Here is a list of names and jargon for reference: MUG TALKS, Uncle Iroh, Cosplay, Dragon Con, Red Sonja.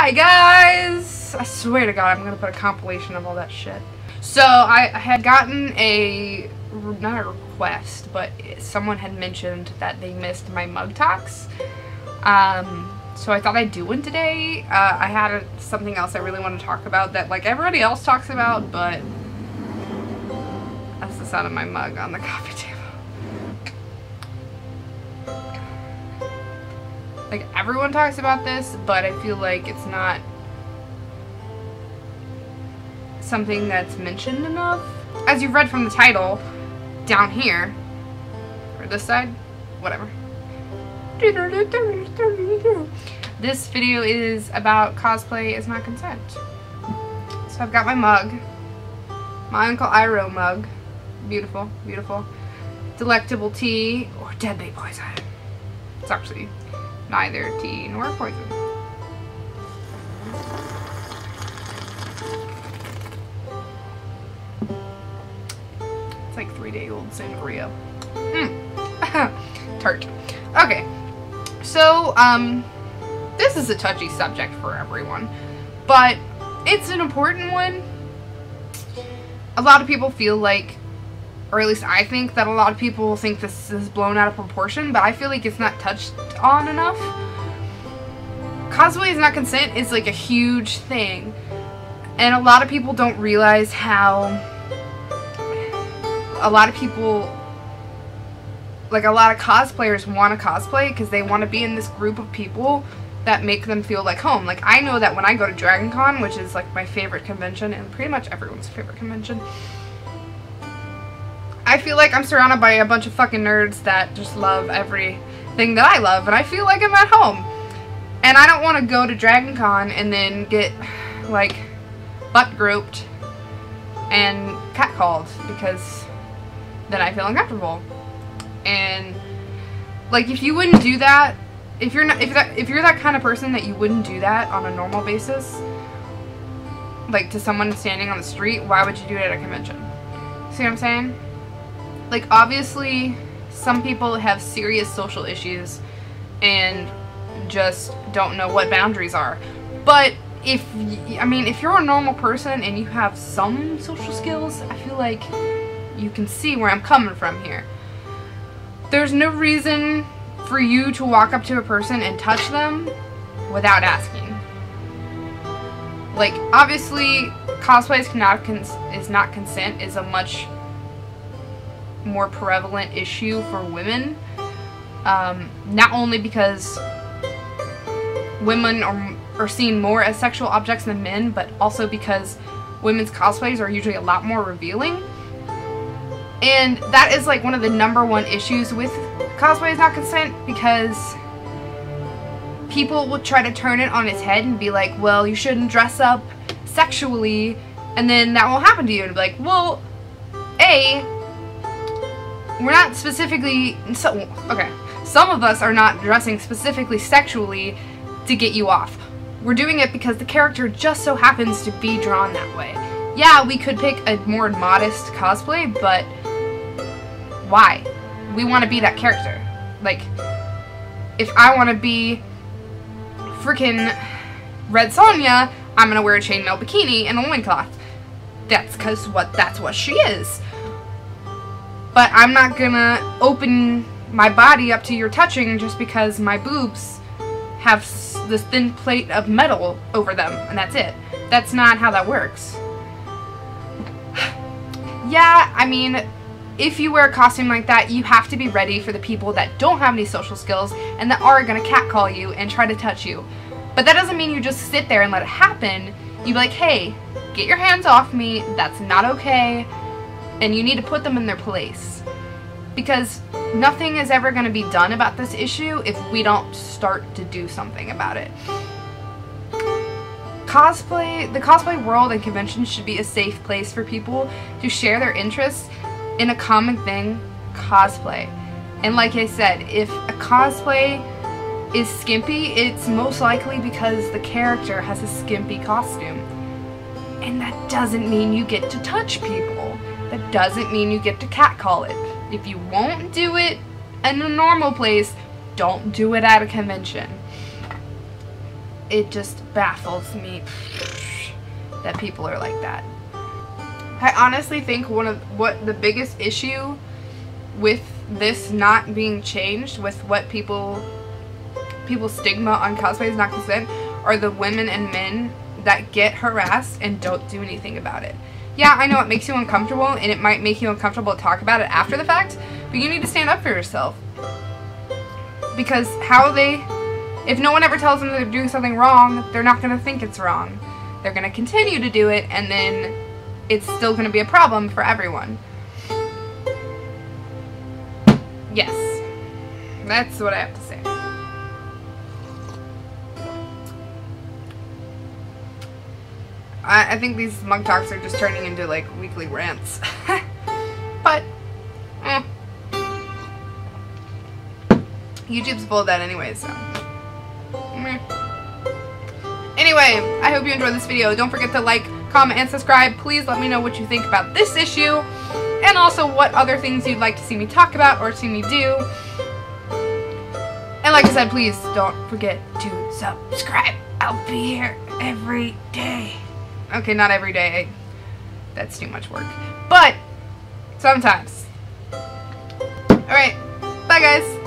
Hi guys! I swear to God, I'm gonna put a compilation of all that shit. So I had gotten a, not a request, but someone had mentioned that they missed my mug talks. So I thought I'd do one today. I had something else I really want to talk about that like everybody else talks about, but that's the sound of my mug on the coffee table. Like, everyone talks about this, but I feel like it's not something that's mentioned enough. As you've read from the title, down here, or this side, whatever. This video is about cosplay is not consent. So I've got my mug, my Uncle Iroh mug, beautiful, beautiful, delectable tea, or deadly poison. It's actually neither tea nor poison. It's like 3-day-old sangria. Tart. Okay, so this is a touchy subject for everyone, but it's an important one. A lot of people feel like, or at least I think that a lot of people think this is blown out of proportion, but I feel like it's not touched on enough. Cosplay is not consent is like a huge thing, and a lot of people don't realize how a lot of people, like a lot of cosplayers, want to cosplay because they want to be in this group of people that make them feel like home. Like, I know that when I go to Dragon Con, which is like my favorite convention and pretty much everyone's favorite convention, I feel like I'm surrounded by a bunch of fucking nerds that just love everything that I love, and I feel like I'm at home. And I don't want to go to Dragon Con and then get, like, butt groped and catcalled, because then I feel uncomfortable. And, like, if you wouldn't do that, if you're that kind of person that you wouldn't do that on a normal basis, like, to someone standing on the street, why would you do it at a convention? See what I'm saying? Like, obviously, some people have serious social issues and just don't know what boundaries are. But if, I mean, if you're a normal person and you have some social skills, I feel like you can see where I'm coming from here. There's no reason for you to walk up to a person and touch them without asking. Like, obviously, cosplay is not consent is a much more prevalent issue for women, not only because women are seen more as sexual objects than men, but also because women's cosplays are usually a lot more revealing, and that is like one of the #1 issues with cosplay is not consent, because people will try to turn it on its head and be like, well, you shouldn't dress up sexually, and then that won't happen to you, and be like, well, we're not specifically, so, okay, some of us are not dressing specifically sexually to get you off. We're doing it because the character just so happens to be drawn that way. Yeah, we could pick a more modest cosplay, but why? We want to be that character. Like, if I want to be freaking Red Sonja, I'm gonna wear a chainmail bikini and a loincloth. That's because that's what she is. But I'm not gonna open my body up to your touching just because my boobs have this thin plate of metal over them, and that's it. That's not how that works. Yeah, I mean, if you wear a costume like that, you have to be ready for the people that don't have any social skills and that are gonna catcall you and try to touch you. But that doesn't mean you just sit there and let it happen. You be like, hey, get your hands off me, that's not okay. And you need to put them in their place, because nothing is ever going to be done about this issue if we don't start to do something about it. Cosplay, the cosplay world and conventions should be a safe place for people to share their interests in a common thing, cosplay. And like I said, if a cosplay is skimpy, it's most likely because the character has a skimpy costume. And that doesn't mean you get to touch people. That doesn't mean you get to catcall it. If you won't do it in a normal place, don't do it at a convention. it just baffles me that people are like that. I honestly think the biggest issue with this not being changed, with what people's stigma on cosplay is not consent, are the women and men that get harassed and don't do anything about it. Yeah, I know it makes you uncomfortable, and it might make you uncomfortable to talk about it after the fact, but you need to stand up for yourself. Because if no one ever tells them that they're doing something wrong, they're not going to think it's wrong. They're going to continue to do it, and then it's still going to be a problem for everyone. Yes. That's what I have to say. I think these mug talks are just turning into, like, weekly rants. But, YouTube's full of that anyway, so. Anyway, I hope you enjoyed this video. Don't forget to like, comment, and subscribe. Please let me know what you think about this issue, and also what other things you'd like to see me talk about or see me do. And like I said, please don't forget to subscribe. I'll be here every day. Okay, not every day. That's too much work. But sometimes. Alright, bye guys.